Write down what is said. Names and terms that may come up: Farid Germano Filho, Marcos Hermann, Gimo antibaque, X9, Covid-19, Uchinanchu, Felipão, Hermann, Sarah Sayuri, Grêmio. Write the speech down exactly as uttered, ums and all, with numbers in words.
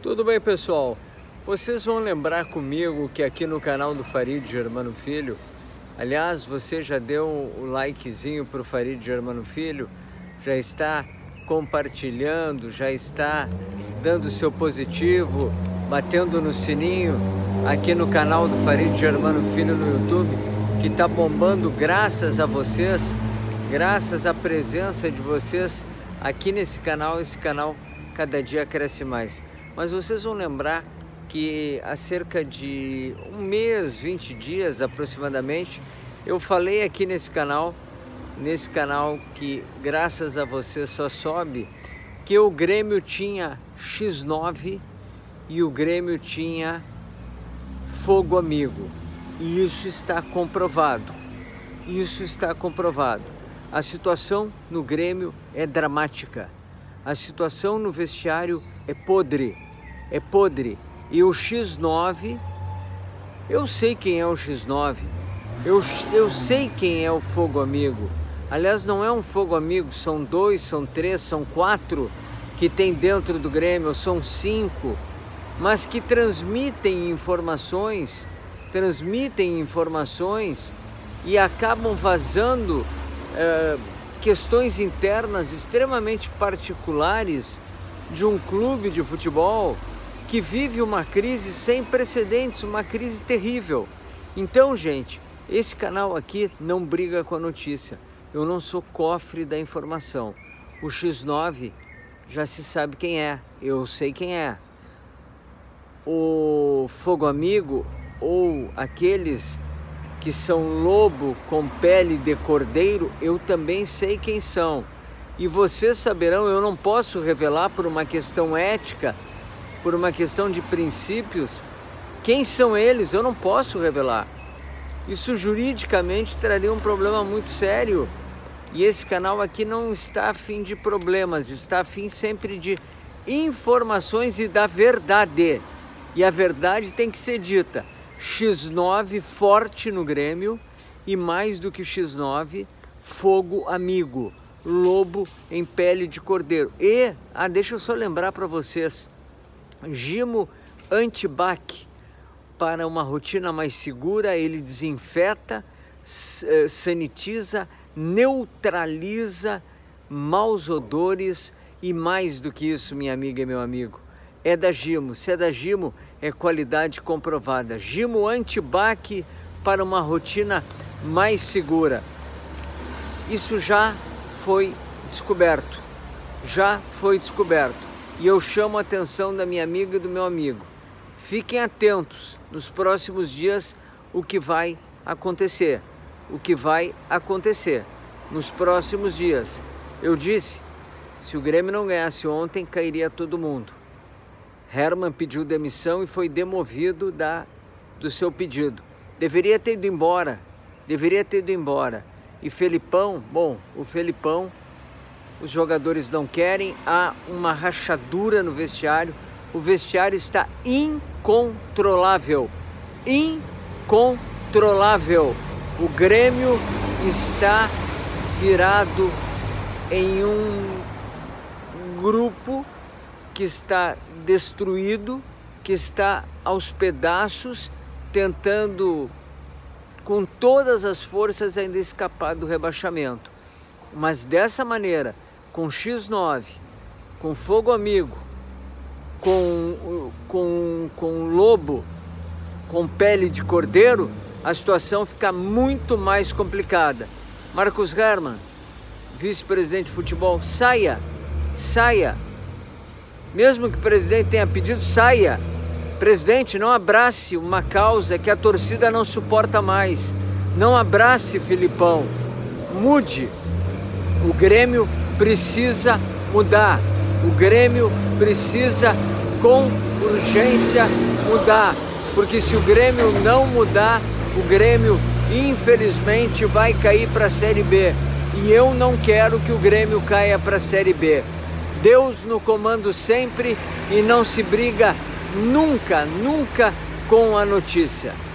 Tudo bem, pessoal? Vocês vão lembrar comigo que aqui no canal do Farid Germano Filho, aliás, você já deu o likezinho para o Farid Germano Filho, já está compartilhando, já está dando seu positivo, batendo no sininho aqui no canal do Farid Germano Filho no YouTube, que está bombando graças a vocês, graças à presença de vocês aqui nesse canal. Esse canal cada dia cresce mais. Mas vocês vão lembrar que há cerca de um mês, vinte dias aproximadamente, eu falei aqui nesse canal, nesse canal que graças a você só sobe, que o Grêmio tinha X nove e o Grêmio tinha fogo amigo. E isso está comprovado, isso está comprovado. A situação no Grêmio é dramática, a situação no vestiário é podre. É podre. E o X nove, eu sei quem é o X nove, eu, eu sei quem é o fogo amigo. Aliás, não é um fogo amigo, são dois, são três, são quatro que tem dentro do Grêmio, são cinco, mas que transmitem informações, transmitem informações e acabam vazando é, questões internas extremamente particulares de um clube de futebol que vive uma crise sem precedentes, uma crise terrível. Então, gente, esse canal aqui não briga com a notícia. Eu não sou cofre da informação. O X nove já se sabe quem é, eu sei quem é. O fogo amigo, ou aqueles que são lobo com pele de cordeiro, eu também sei quem são. E vocês saberão, eu não posso revelar por uma questão ética, por uma questão de princípios, quem são eles, eu não posso revelar. Isso juridicamente traria um problema muito sério. E esse canal aqui não está a fim de problemas, está a fim sempre de informações e da verdade. E a verdade tem que ser dita. X nove forte no Grêmio e mais do que X nove, fogo amigo. Lobo em pele de cordeiro. E, ah, deixa eu só lembrar para vocês, Gimo antibaque, para uma rotina mais segura, ele desinfeta, sanitiza, neutraliza maus odores e mais do que isso, minha amiga e meu amigo, é da Gimo. Se é da Gimo, é qualidade comprovada. Gimo antibaque para uma rotina mais segura. Isso já foi descoberto, já foi descoberto, e eu chamo a atenção da minha amiga e do meu amigo. Fiquem atentos nos próximos dias o que vai acontecer, o que vai acontecer nos próximos dias. Eu disse, se o Grêmio não ganhasse ontem, cairia todo mundo. Hermann pediu demissão e foi demovido da, do seu pedido. Deveria ter ido embora, deveria ter ido embora. E Felipão, bom, o Felipão, os jogadores não querem, há uma rachadura no vestiário, o vestiário está incontrolável, incontrolável. O Grêmio está virado em um grupo que está destruído, que está aos pedaços, tentando com todas as forças ainda escapar do rebaixamento. Mas dessa maneira, com X nove, com fogo amigo, com, com, com lobo, com pele de cordeiro, a situação fica muito mais complicada. Marcos Hermann, vice-presidente de futebol, saia, saia. Mesmo que o presidente tenha pedido, saia. Presidente, não abrace uma causa que a torcida não suporta mais. Não abrace, Felipão. Mude. O Grêmio precisa mudar. O Grêmio precisa, com urgência, mudar. Porque se o Grêmio não mudar, o Grêmio, infelizmente, vai cair para a Série B. E eu não quero que o Grêmio caia para a Série B. Deus no comando sempre, e não se briga nunca, nunca com a notícia.